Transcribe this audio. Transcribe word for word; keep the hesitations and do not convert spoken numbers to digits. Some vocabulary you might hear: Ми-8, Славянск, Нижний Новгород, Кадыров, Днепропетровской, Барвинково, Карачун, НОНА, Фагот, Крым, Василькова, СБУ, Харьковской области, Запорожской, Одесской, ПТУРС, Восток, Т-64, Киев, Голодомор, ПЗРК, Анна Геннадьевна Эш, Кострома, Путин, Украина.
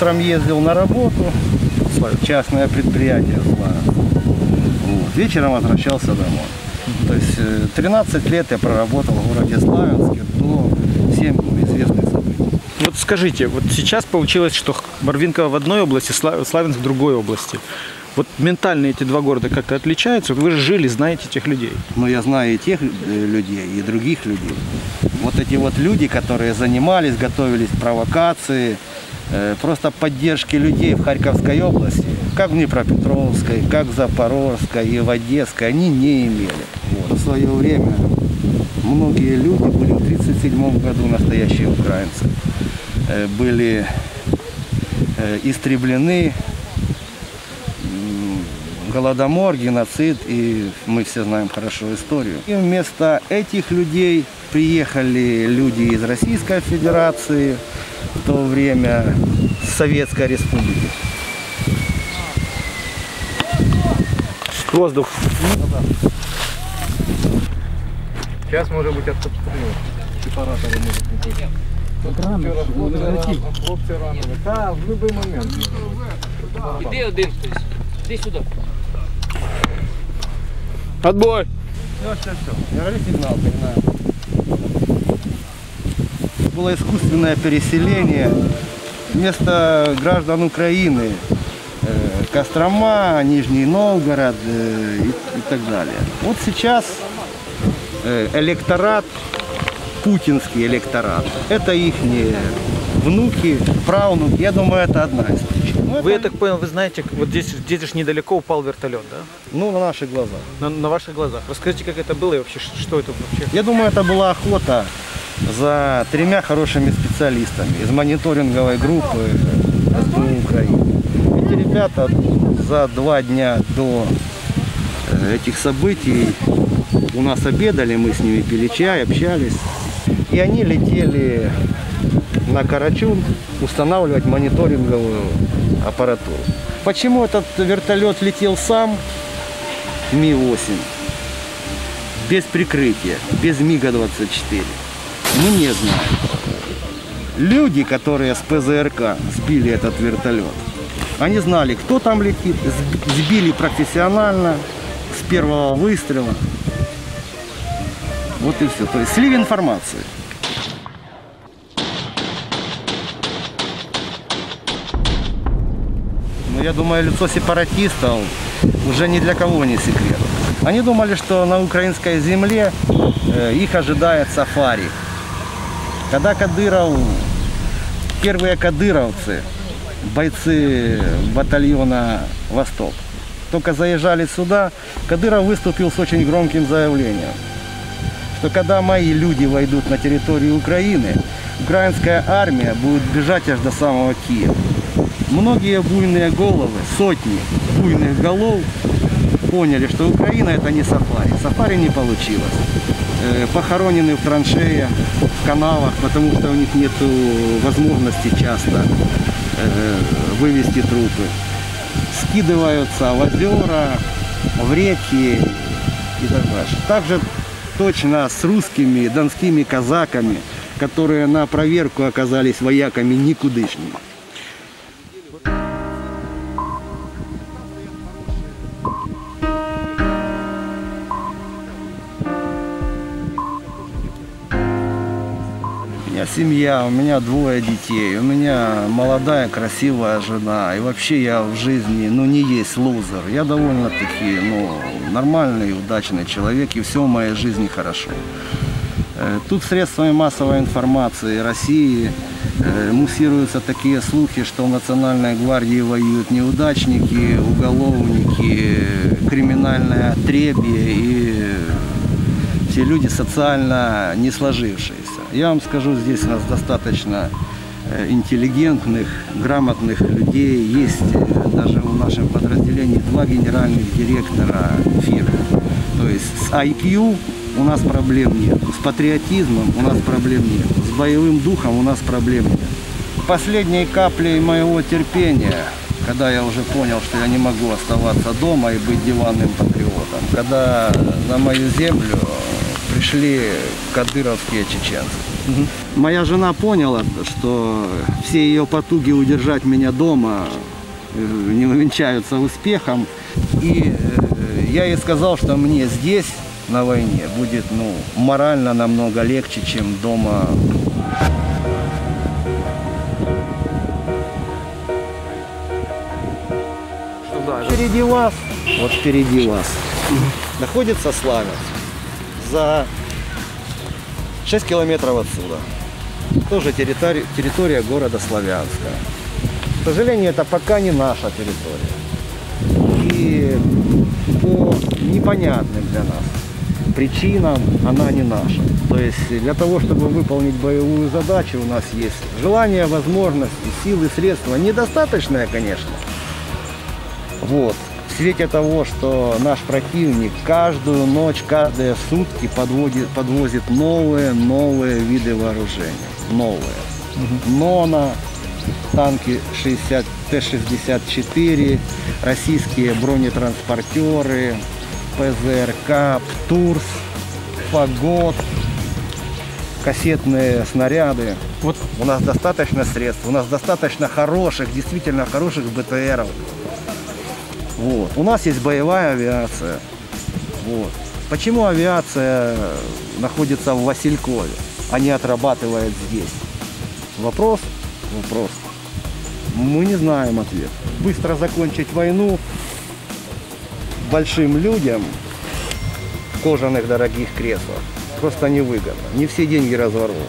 утром ездил на работу, частное предприятие Славянск. Вот. Вечером возвращался домой. То есть тринадцать лет я проработал в городе Славянске до всем известных событий. Вот скажите, вот сейчас получилось, что Барвинково в одной области, Славянск в другой области. Вот ментально эти два города как-то отличаются? Вы же жили, знаете тех людей. Ну, я знаю и тех людей, и других людей. Вот эти вот люди, которые занимались, готовились к провокации, просто поддержки людей в Харьковской области, как в Днепропетровской, как в Запорожской и в Одесской, они не имели. Вот. В свое время многие люди были в тридцать седьмом году настоящие украинцы, были истреблены. Голодомор, геноцид, и мы все знаем хорошо историю. И вместо этих людей приехали люди из Российской Федерации, в то время Советской Республики. Воздух. Сейчас, может быть, отступление. Сепараторы могут не быть. Хлопцы рано. Да, в любой момент. Иди один, иди сюда. Отбой! Все, все, все. Вернули сигнал, понимаю. Было искусственное переселение. Вместо граждан Украины э, Кострома, Нижний Новгород э, и, и так далее. Вот сейчас э, электорат, путинский электорат, это их внуки, правнуки. Я думаю, это одна из причин. Ну, вы, это... я так понял, вы знаете, вот здесь, здесь же недалеко упал вертолет, да? Ну, на наших глазах. На, на ваших глазах. Расскажите, как это было и вообще, что это вообще? Я думаю, это была охота за тремя хорошими специалистами из мониторинговой группы СБУ Украины. Эти ребята за два дня до этих событий у нас обедали, мы с ними пили чай, общались. И они летели на Карачун устанавливать мониторинговую аппаратуру. Почему этот вертолет летел сам, Ми восемь, без прикрытия, без Мига двадцать четыре? Мы не знаем. Люди, которые с ПЗРК сбили этот вертолет, они знали, кто там летит, сбили профессионально, с первого выстрела. Вот и все. То есть слив информации. Я думаю, лицо сепаратистов уже ни для кого не секрет. Они думали, что на украинской земле их ожидает сафари. Когда Кадыров, первые кадыровцы, бойцы батальона «Восток», только заезжали сюда, Кадыров выступил с очень громким заявлением, что когда мои люди войдут на территорию Украины, украинская армия будет бежать аж до самого Киева. Многие буйные головы, сотни буйных голов поняли, что Украина это не сафари. Сафари не получилось. Похоронены в траншеях, в каналах, потому что у них нет возможности часто вывести трупы. Скидываются в озера, в реки и так дальше. Также точно с русскими, донскими казаками, которые на проверку оказались вояками никудышними. Семья, у меня двое детей, у меня молодая, красивая жена. И вообще я в жизни, ну, не есть лузер. Я довольно-таки, ну, нормальный, удачный человек, и все в моей жизни хорошо. Тут средствами массовой информации России муссируются такие слухи, что в Национальной гвардии воюют неудачники, уголовники, криминальное отребье и все люди социально не сложившиеся. Я вам скажу, здесь у нас достаточно интеллигентных, грамотных людей. Есть даже в нашем подразделении два генеральных директора фирмы. То есть с ай кью у нас проблем нет, с патриотизмом у нас проблем нет, с боевым духом у нас проблем нет. Последней каплей моего терпения, когда я уже понял, что я не могу оставаться дома и быть диванным патриотом, когда на мою землю пришли кадыровские чеченцы. Угу. Моя жена поняла, что все ее потуги удержать меня дома не увенчаются успехом. И я ей сказал, что мне здесь, на войне, будет ну, морально намного легче, чем дома. Впереди вас, вот впереди вас, находится Славянск. За шесть километров отсюда. Тоже территория, территория города Славянска. К сожалению, это пока не наша территория. И по непонятным для нас причинам она не наша. То есть для того, чтобы выполнить боевую задачу, у нас есть желание, возможности, силы, средства. Недостаточное, конечно. Вот. В свете того, что наш противник каждую ночь, каждые сутки подводит, подвозит новые, новые виды вооружения. Новые. Угу. НОНА, танки Т шестьдесят четыре, российские бронетранспортеры, П З Р К, П Т У Р С, Фагот, кассетные снаряды. Вот у нас достаточно средств, у нас достаточно хороших, действительно хороших Б Т Ров. Вот. У нас есть боевая авиация. Вот. Почему авиация находится в Василькове, а не отрабатывает здесь? Вопрос? Вопрос. Мы не знаем ответ. Быстро закончить войну большим людям в кожаных дорогих креслах просто невыгодно. Не все деньги разворованы.